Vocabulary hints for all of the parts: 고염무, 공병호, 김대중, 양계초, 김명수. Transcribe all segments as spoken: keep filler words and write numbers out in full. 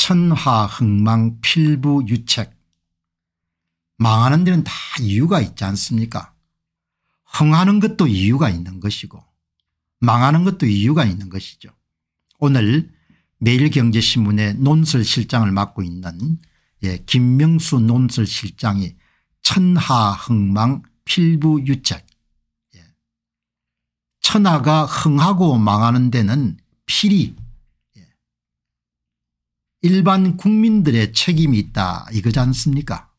천하흥망 필부유책. 망하는 데는 다 이유가 있지 않습니까? 흥하는 것도 이유가 있는 것이고 망하는 것도 이유가 있는 것이죠. 오늘 매일경제신문의 논설실장을 맡고 있는 예, 김명수 논설실장이 천하흥망 필부유책. 예. 천하가 흥하고 망하는 데는 필이 예. 일반 국민들의 책임이 있다 이거지 않습니까?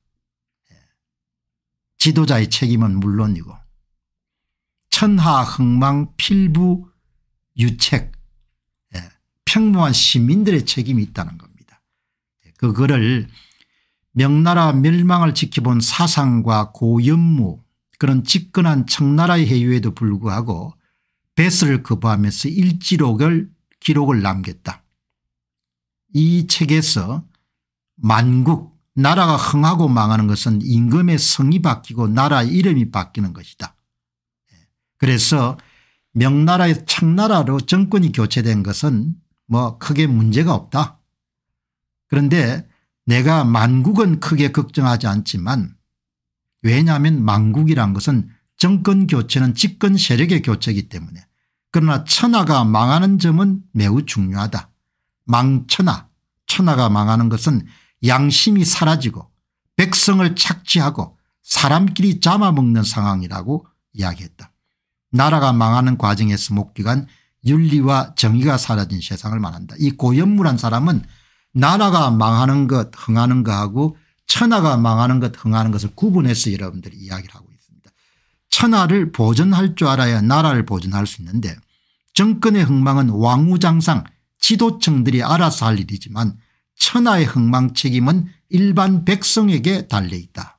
예. 지도자의 책임은 물론이고 천하흥망 필부유책. 예. 평범한 시민들의 책임이 있다는 겁니다. 예. 그거를 명나라 멸망을 지켜본 사상과 고염무 그런 집권한 청나라의 해유에도 불구하고 배설을 거부하면서 일지록을 기록을 남겼다. 이 책에서 만국 나라가 흥하고 망하는 것은 임금의 성이 바뀌고 나라 이름이 바뀌는 것이다. 그래서 명나라의 청나라로 정권이 교체된 것은 뭐 크게 문제가 없다. 그런데 내가 만국은 크게 걱정하지 않지만 왜냐하면 만국이란 것은 정권 교체는 집권 세력의 교체이기 때문에 그러나 천하가 망하는 점은 매우 중요하다. 망천하, 천하가 망하는 것은 양심이 사라지고 백성을 착취하고 사람끼리 잡아먹는 상황이라고 이야기했다. 나라가 망하는 과정에서 목격한 윤리와 정의가 사라진 세상을 말한다. 이 고염무란 사람은 나라가 망하는 것 흥하는 것하고 천하가 망하는 것 흥하는 것을 구분해서 여러분들이 이야기를 하고 있습니다. 천하를 보존할 줄 알아야 나라를 보존할 수 있는데 정권의 흥망은 왕우장상 지도층들이 알아서 할 일이지만 천하의 흥망 책임은 일반 백성에게 달려있다.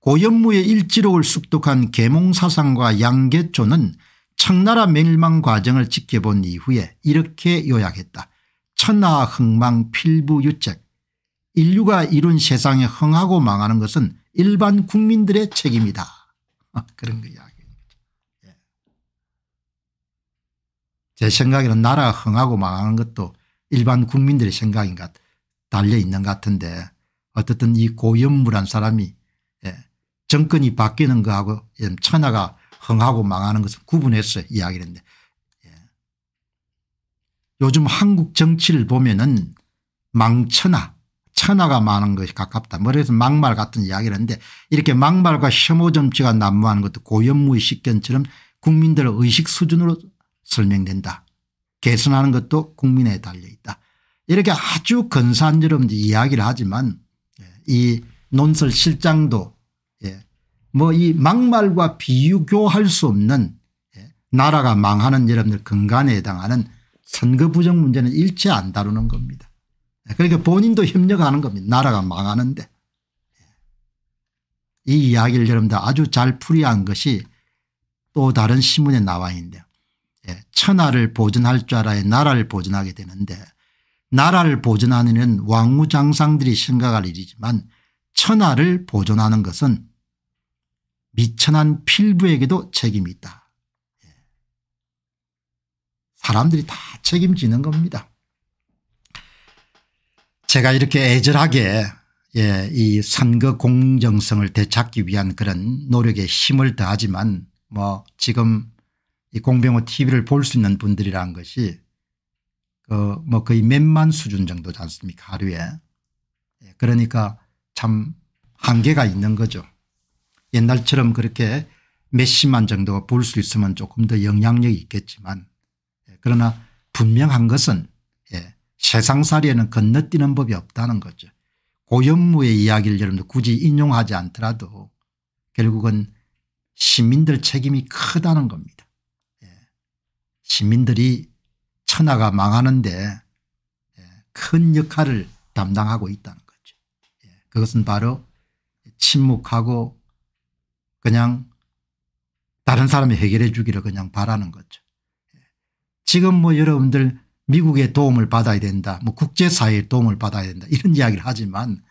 고염무의 일지록을 습독한 계몽사상과 양계초는 청나라 멸망 과정을 지켜본 이후에 이렇게 요약했다. 천하흥망 필부유책. 인류가 이룬 세상에 흥하고 망하는 것은 일반 국민들의 책임이다. 그런 거 이야기입니다. 예. 제 생각에는 나라가 흥하고 망하는 것도 일반 국민들의 생각인가 달려있는 것 같은데 어쨌든 이 고염무란 사람이 예. 정권이 바뀌는 것하고 천하가 흥하고 망하는 것을 구분해서 이야기를 했는데 요즘 한국 정치를 보면은 망천하, 천하가 많은 것이 가깝다. 그래서 막말 같은 이야기를 하는데 이렇게 막말과 혐오 정치가 난무하는 것도 고염무의 식견처럼 국민들의 의식 수준으로 설명된다. 개선하는 것도 국민에 달려있다. 이렇게 아주 근사한 여러분들 이야기를 하지만 이 논설 실장도 뭐 이 막말과 비교할 수 없는 나라가 망하는 여러분들 근간에 해당하는 선거 부정 문제는 일체 안 다루는 겁니다. 그러니까 본인도 협력하는 겁니다. 나라가 망하는데. 이 이야기를 여러분들 아주 잘 풀이한 것이 또 다른 신문에 나와 있는데요. 천하를 보존할 줄 알아야 나라를 보존하게 되는데 나라를 보존하는 일은 왕우장상들이 생각할 일이지만 천하를 보존하는 것은 미천한 필부에게도 책임이 있다. 사람들이 다 책임지는 겁니다. 제가 이렇게 애절하게 예, 이 선거 공정성을 되찾기 위한 그런 노력에 힘을 다하지만 뭐 지금 이 공병호 티비를 볼 수 있는 분들이라는 것이 그 뭐 거의 몇만 수준 정도지 않습니까 하루에. 그러니까 참 한계가 있는 거죠. 옛날처럼 그렇게 몇십만 정도가 볼 수 있으면 조금 더 영향력이 있겠지만 그러나 분명한 것은 예, 세상살이에는 건너뛰는 법이 없다는 거죠. 고염무의 이야기를 여러분들 굳이 인용하지 않더라도 결국은 시민들 책임이 크다는 겁니다. 예, 시민들이 천하가 망하는데 예, 큰 역할을 담당하고 있다는 거죠. 예, 그것은 바로 침묵하고 그냥 다른 사람이 해결해 주기를 그냥 바라는 거죠. 지금 뭐 여러분들 미국의 도움을 받아야 된다. 뭐 국제사회의 도움을 받아야 된다. 이런 이야기를 하지만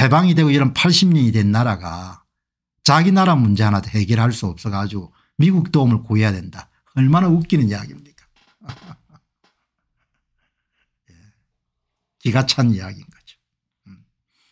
해방이 되고 이런 팔십 년이 된 나라가 자기 나라 문제 하나 해결할 수 없어 가지고 미국 도움을 구해야 된다. 얼마나 웃기는 이야기입니까? 기가 찬 이야기인 거예요.